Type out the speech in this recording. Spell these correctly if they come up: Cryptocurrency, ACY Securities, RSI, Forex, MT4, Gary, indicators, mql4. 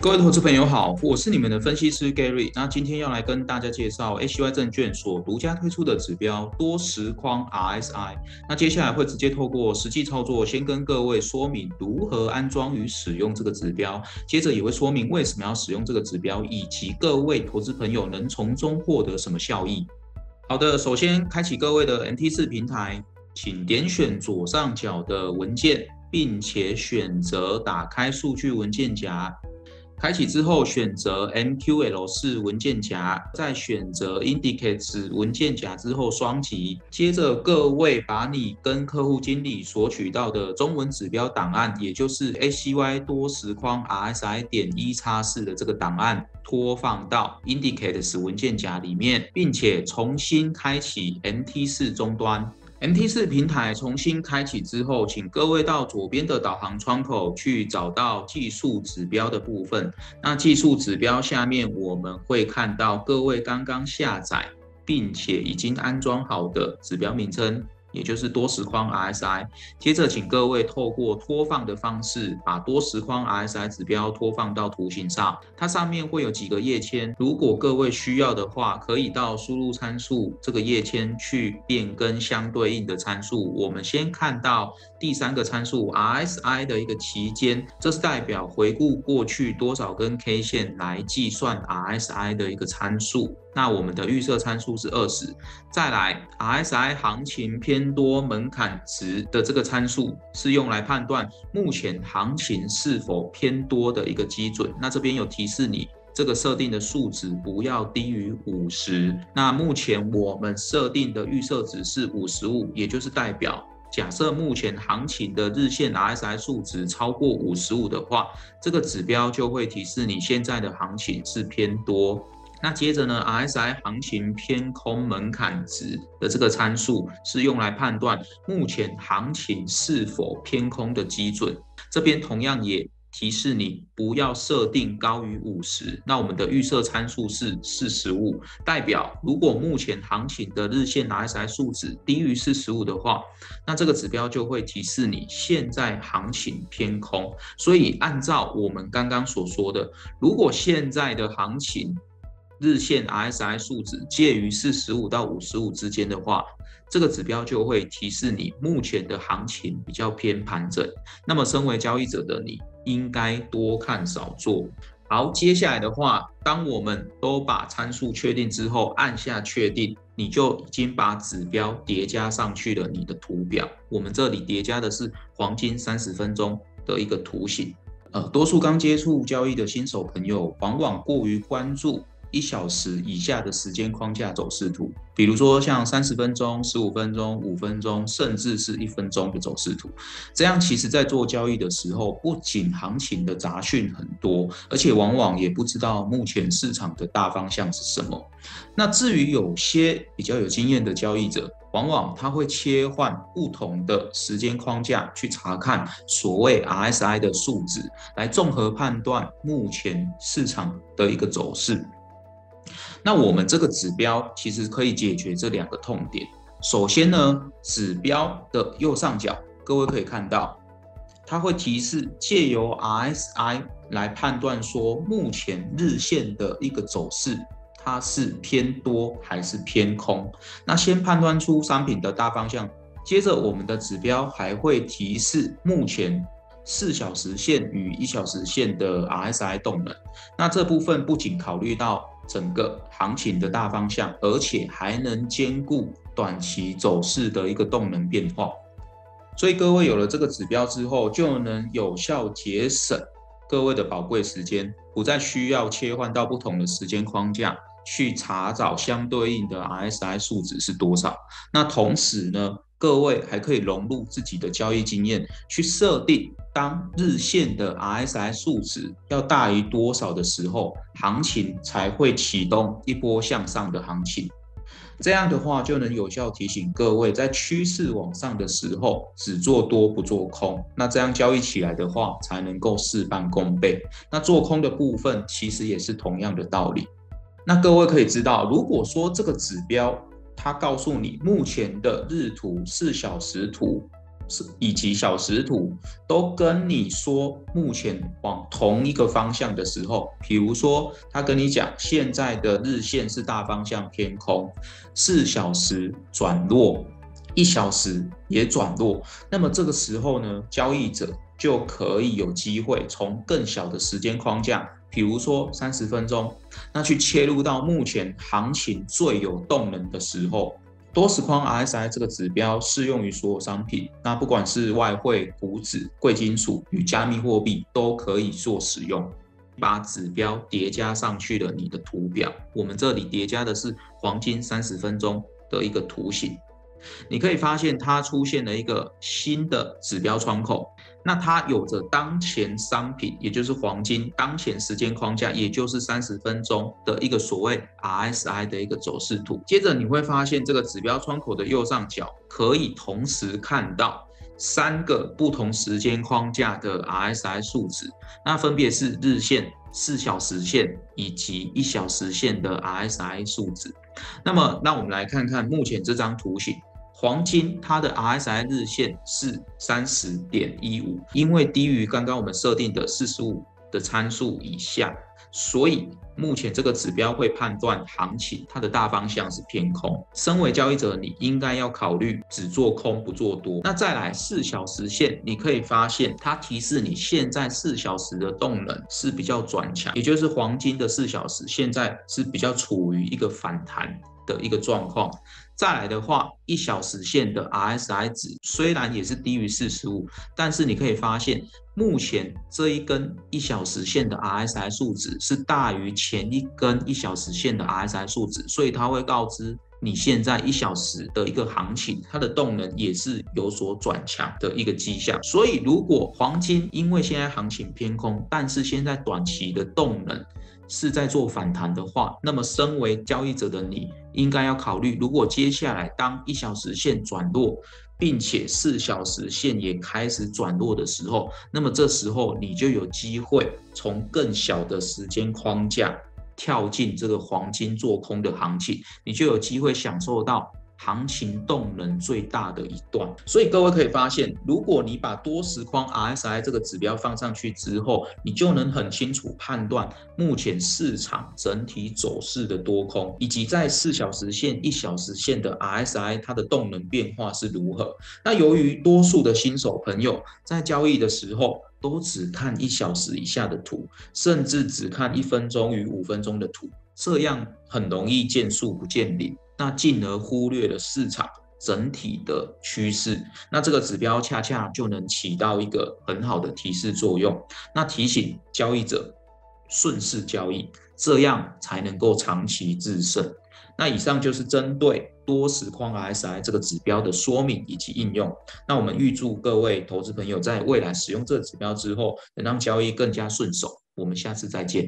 各位投资朋友好，我是你们的分析师 Gary。那今天要来跟大家介绍 ACY 证券所独家推出的指标多实框 RSI。那接下来会直接透过实际操作，先跟各位说明如何安装与使用这个指标，接着也会说明为什么要使用这个指标，以及各位投资朋友能从中获得什么效益。好的，首先开启各位的 MT4 平台，请点选左上角的文件，并且选择打开数据文件夹。开启之后，选择 mql4 文件夹，再选择 indicators 文件夹之后双击。接着，各位把你跟客户经理索取到的中文指标档案，也就是 ACY 多实框 RSI.1x4 的这个档案，拖放到 indicators 文件夹里面，并且重新开启 MT4 终端。MT4 平台重新开启之后，请各位到左边的导航窗口去找到技术指标的部分。那技术指标下面我们会看到各位刚刚下载并且已经安装好的指标名称，也就是多实框 RSI。接着请各位透过拖放的方式，把多实框 RSI 指标拖放到图形上。它上面会有几个页签，如果各位需要的话，可以到输入参数这个页签去变更相对应的参数。我们先看到第三个参数 RSI 的一个期间，这是代表回顾过去多少根 K 线来计算 RSI 的一个参数。那我们的预设参数是 20， 再来 RSI 行情偏多门槛值的这个参数是用来判断目前行情是否偏多的一个基准。那这边有提示你这个设定的数值不要低于 50， 那目前我们设定的预设值是 55， 也就是代表假设目前行情的日线 RSI 数值超过55的话，这个指标就会提示你现在的行情是偏多。那接着呢 ，RSI 行情偏空门槛值的这个参数是用来判断目前行情是否偏空的基准。这边同样也提示你不要设定高于 50， 那我们的预设参数是 45， 代表如果目前行情的日线 RSI 数值低于45的话，那这个指标就会提示你现在行情偏空。所以按照我们刚刚所说的，如果现在的行情日线 RSI 数值介于45到55之间的话，这个指标就会提示你目前的行情比较偏盘整。那么身为交易者的你，应该多看少做。好，接下来的话，当我们都把参数确定之后，按下确定，你就已经把指标叠加上去了你的图表。我们这里叠加的是黄金30分钟的一个图形。多数刚接触交易的新手朋友，往往过于关注一小时以下的时间框架走势图，比如说像30分钟、15分钟、5分钟，甚至是1分钟的走势图。这样其实在做交易的时候，不仅行情的杂讯很多，而且往往也不知道目前市场的大方向是什么。那至于有些比较有经验的交易者，往往他会切换不同的时间框架去查看所谓 RSI 的数值，来综合判断目前市场的一个走势。那我们这个指标其实可以解决这两个痛点。首先呢，指标的右上角，各位可以看到，它会提示借由 RSI 来判断说目前日线的一个走势，它是偏多还是偏空。那先判断出商品的大方向，接着我们的指标还会提示目前4小时线与1小时线的 RSI 动能。那这部分不仅考虑到整个行情的大方向，而且还能兼顾短期走势的一个动能变化。所以各位有了这个指标之后，就能有效节省各位的宝贵时间，不再需要切换到不同的时间框架去查找相对应的 RSI 数值是多少。那同时呢，各位还可以融入自己的交易经验，去设定当日线的 RSI 数值要大于多少的时候，行情才会启动一波向上的行情。这样的话，就能有效提醒各位在趋势往上的时候，只做多不做空。那这样交易起来的话，才能够事半功倍。那做空的部分其实也是同样的道理。那各位可以知道，如果说这个指标它告诉你目前的日图、4小时图以及小时图都跟你说目前往同一个方向的时候，比如说他跟你讲现在的日线是大方向偏空，4小时转弱，1小时也转弱，那么这个时候呢，交易者就可以有机会从更小的时间框架，比如说30分钟，那去切入到目前行情最有动能的时候。多实框 RSI 这个指标适用于所有商品，那不管是外汇、股指、贵金属与加密货币都可以做使用。把指标叠加上去了你的图表，我们这里叠加的是黄金30分钟的一个图形，你可以发现它出现了一个新的指标窗口，那它有着当前商品，也就是黄金当前时间框架，也就是30分钟的一个所谓 RSI 的一个走势图。接着你会发现这个指标窗口的右上角可以同时看到3个不同时间框架的 RSI 数值，那分别是日线、4小时线以及1小时线的 RSI 数值。那么让我们来看看目前这张图形，黄金它的 RSI 日线是 30.15， 因为低于刚刚我们设定的45的参数以下，所以目前这个指标会判断行情它的大方向是偏空。身为交易者，你应该要考虑只做空不做多。那再来4小时线，你可以发现它提示你现在4小时的动能是比较转强，也就是黄金的4小时现在是比较处于一个反弹的一个状况。再来的话，1小时线的 RSI 值虽然也是低于45，但是你可以发现目前这一根1小时线的 RSI 数值是大于前一根1小时线的 RSI 数值，所以它会告知你现在1小时的一个行情，它的动能也是有所转强的一个迹象。所以如果黄金因为现在行情偏空，但是现在短期的动能是在做反弹的话，那么身为交易者的你应该要考虑，如果接下来当1小时线转弱，并且4小时线也开始转弱的时候，那么这时候你就有机会从更小的时间框架跳进这个黄金做空的行情，你就有机会享受到行情动能最大的一段。所以各位可以发现，如果你把多实框 RSI 这个指标放上去之后，你就能很清楚判断目前市场整体走势的多空，以及在4小时线、1小时线的 RSI 它的动能变化是如何。那由于多数的新手朋友在交易的时候都只看1小时以下的图，甚至只看1分钟与5分钟的图，这样很容易见树不见林，那进而忽略了市场整体的趋势。那这个指标恰恰就能起到一个很好的提示作用，那提醒交易者顺势交易，这样才能够长期制胜。那以上就是针对多实框 RSI 这个指标的说明以及应用。那我们预祝各位投资朋友在未来使用这个指标之后，能让交易更加顺手。我们下次再见。